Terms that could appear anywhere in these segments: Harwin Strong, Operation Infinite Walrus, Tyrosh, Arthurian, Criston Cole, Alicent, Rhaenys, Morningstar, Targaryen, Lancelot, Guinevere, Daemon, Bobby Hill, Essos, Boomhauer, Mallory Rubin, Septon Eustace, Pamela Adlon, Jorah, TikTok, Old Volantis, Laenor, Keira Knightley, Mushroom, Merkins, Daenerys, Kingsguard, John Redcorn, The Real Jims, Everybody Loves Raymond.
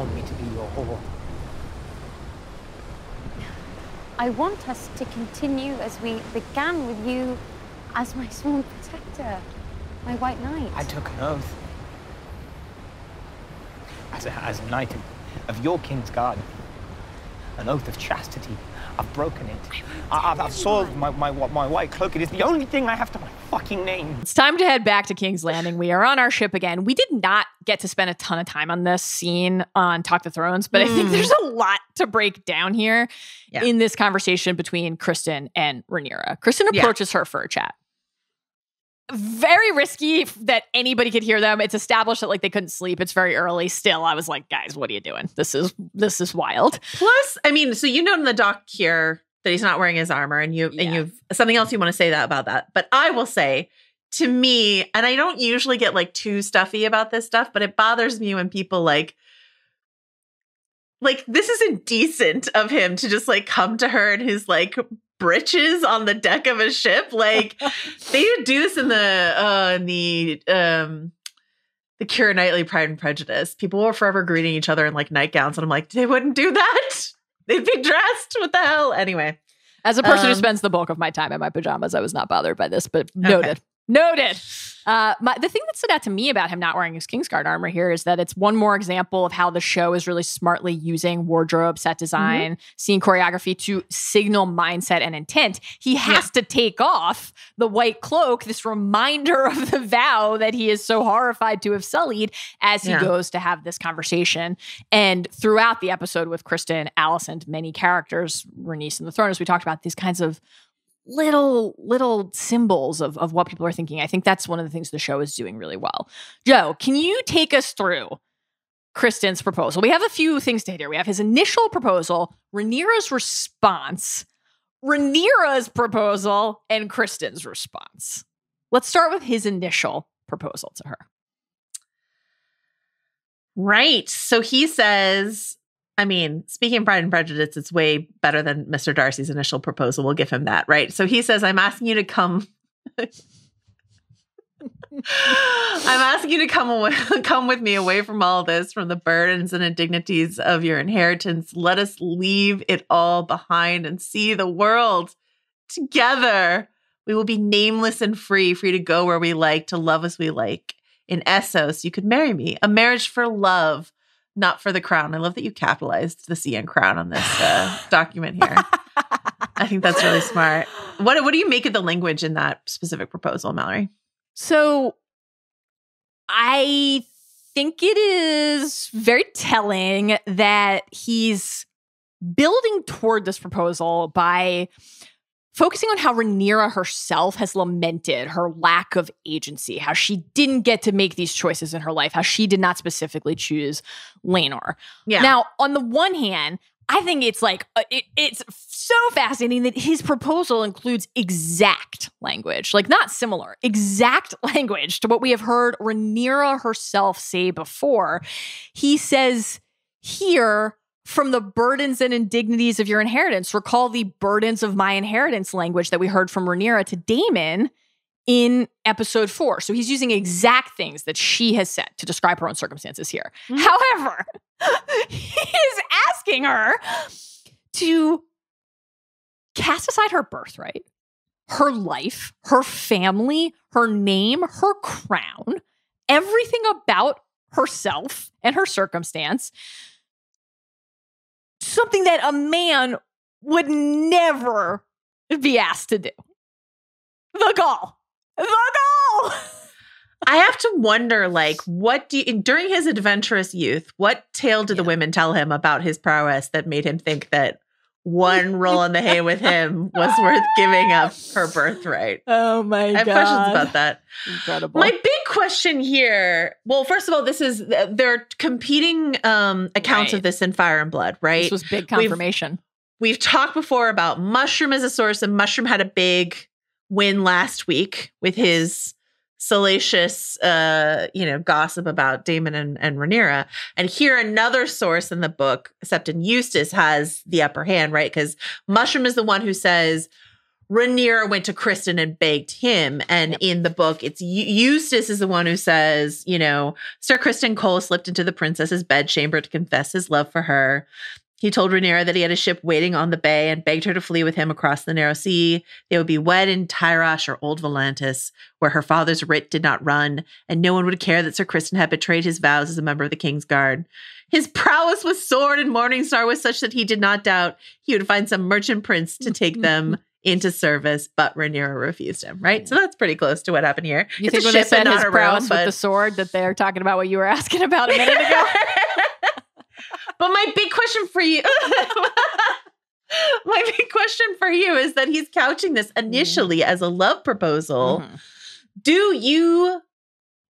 want me to be your whore? I want us to continue as we began with you as my sworn protector, my white knight. I took an oath. As a knight of your Kingsguard, an oath of chastity. I've broken it. I've soiled my white cloak. It is the only thing I have to my fucking name. It's time to head back to King's Landing. We are on our ship again. We did not get to spend a ton of time on this scene on Talk the Thrones, but I think there's a lot to break down here in this conversation between Criston and Rhaenyra. Criston approaches her for a chat. Very risky that anybody could hear them. It's established that like they couldn't sleep. It's very early still. I was like, guys, what are you doing? This is wild. Plus, I mean, so you know in the doc here that he's not wearing his armor, and you've something else you want to say about that. But I will say, to me, and I don't usually get like too stuffy about this stuff, but it bothers me when people like this is indecent of him to just like come to her and he's like britches on the deck of a ship. Like they didn't do this in the Keira Knightley Pride and Prejudice. People were forever greeting each other in like nightgowns, and I'm like, they wouldn't do that. They'd be dressed. What the hell? Anyway, as a person who spends the bulk of my time in my pajamas, I was not bothered by this, but noted. Okay. Noted. The thing that stood out to me about him not wearing his Kingsguard armor here is that it's one more example of how the show is really smartly using wardrobe, set design, scene choreography to signal mindset and intent. He has to take off the white cloak, this reminder of the vow that he is so horrified to have sullied, as he goes to have this conversation. And throughout the episode with Criston, Alicent, many characters, Rhaenys and the Throne, as we talked about, these kinds of little symbols of what people are thinking. I think that's one of the things the show is doing really well. Joe, can you take us through Criston's proposal? We have a few things to hit here. We have his initial proposal, Rhaenyra's response, Rhaenyra's proposal, and Criston's response. Let's start with his initial proposal to her. Right. So he says, I mean, speaking of Pride and Prejudice, it's way better than Mr. Darcy's initial proposal. We'll give him that, right? So he says, I'm asking you to come. Come with me away from all this, from the burdens and indignities of your inheritance. Let us leave it all behind and see the world together. We will be nameless and free to go where we like, to love as we like. In Essos, you could marry me. A marriage for love. Not for the crown. I love that you capitalized the C and crown on this document here. I think that's really smart. What do you make of the language in that specific proposal, Mallory? So I think it is very telling that he's building toward this proposal by focusing on how Rhaenyra herself has lamented her lack of agency, how she didn't get to make these choices in her life, how she did not specifically choose Laenor. Yeah. Now, on the one hand, I think it's like, it's so fascinating that his proposal includes exact language, like not similar, exact language to what we have heard Rhaenyra herself say before. He says here, from the burdens and indignities of your inheritance. Recall the burdens of my inheritance language that we heard from Rhaenyra to Daemon in episode 4. So he's using exact things that she has said to describe her own circumstances here. However, he is asking her to cast aside her birthright, her life, her family, her name, her crown, everything about herself and her circumstance, something that a man would never be asked to do. The gall. The gall! I have to wonder, like, during his adventurous youth, what tale did the women tell him about his prowess that made him think that one roll in the hay with him was worth giving up her birthright? Oh my God. I have questions about that. Incredible. My big question here, well, first of all, there are competing accounts of this in Fire and Blood, right? This was big confirmation. We've talked before about Mushroom as a source, and Mushroom had a big win last week with his salacious, gossip about Daemon and Rhaenyra. And here, another source in the book, Septon Eustace, has the upper hand, right? Because Mushroom is the one who says Rhaenyra went to Criston and begged him. And in the book, it's Eustace is the one who says, you know, Sir Criston Cole slipped into the princess's bedchamber to confess his love for her. He told Rhaenyra that he had a ship waiting on the bay and begged her to flee with him across the narrow sea. They would be wed in Tyrosh or Old Volantis, where her father's writ did not run, and no one would care that Sir Criston had betrayed his vows as a member of the Kingsguard. His prowess with sword and Morningstar was such that he did not doubt he would find some merchant prince to take them into service, but Rhaenyra refused him, right? Yeah. So that's pretty close to what happened here. You it's think when they said his prowess with the sword that they're talking about what you were asking about a minute ago? But my big question for you, my big question for you is that he's couching this initially as a love proposal. Do you,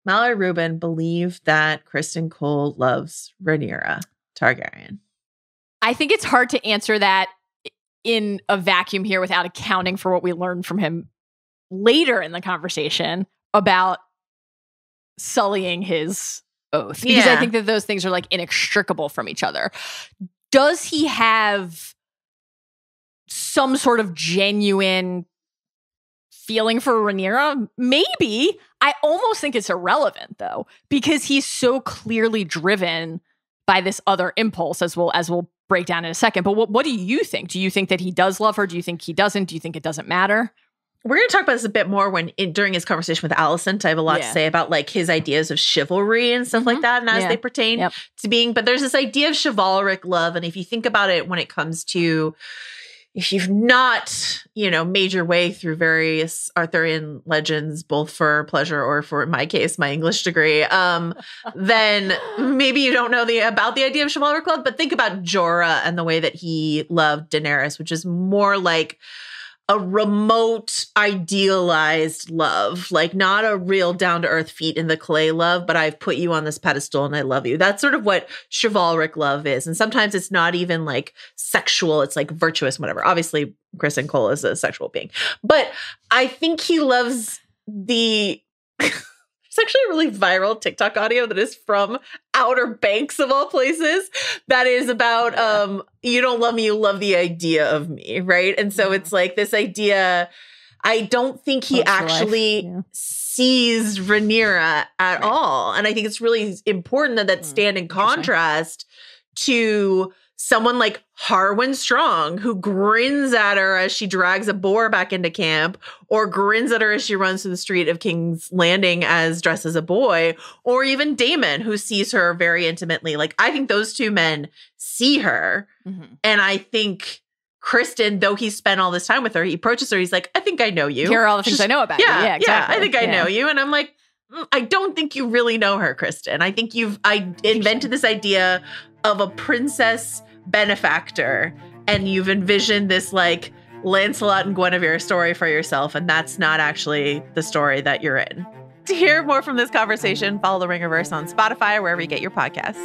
Mallory Rubin, believe that Criston Cole loves Rhaenyra Targaryen? I think it's hard to answer that in a vacuum here without accounting for what we learned from him later in the conversation about sullying his oath. Because I think that those things are like inextricable from each other. Does he have some sort of genuine feeling for Rhaenyra? Maybe. I almost think it's irrelevant though, because he's so clearly driven by this other impulse, as we'll break down in a second. But what do you think? Do you think that he does love her? Do you think he doesn't? Do you think it doesn't matter? We're going to talk about this a bit more during his conversation with Alicent. I have a lot to say about like his ideas of chivalry and stuff like that, and as they pertain to being. But there's this idea of chivalric love, and if you think about it, when it comes to if you've not, you know, made your way through various Arthurian legends, both for pleasure or for, in my case, my English degree, then maybe you don't know about the idea of chivalric love. But think about Jorah and the way that he loved Daenerys, which is more like a remote, idealized love, like not a real down-to-earth feet in the clay love, but I've put you on this pedestal and I love you. That's sort of what chivalric love is. And sometimes it's not even like sexual, it's like virtuous, whatever. Obviously, Criston Cole is a sexual being. But I think he loves the... It's actually a really viral TikTok audio that is from Outer Banks of all places. That is about, you don't love me, you love the idea of me, right? And so it's like this idea, I don't think he sees Rhaenyra at all. And I think it's really important that stand in contrast to someone like Harwin Strong, who grins at her as she drags a boar back into camp, or grins at her as she runs through the street of King's Landing as dressed as a boy, or even Daemon, who sees her very intimately. Like, I think those two men see her. And I think Criston, though he spent all this time with her, he approaches her. He's like, I think I know you. Here are all the things I know about you. Yeah, exactly. I think I know you. And I'm like, I don't think you really know her, Criston. I think you've invented this idea of a princess benefactor, and you've envisioned this like Lancelot and Guinevere story for yourself, and that's not actually the story that you're in. To hear more from this conversation, follow The Ringer-Verse on Spotify or wherever you get your podcasts.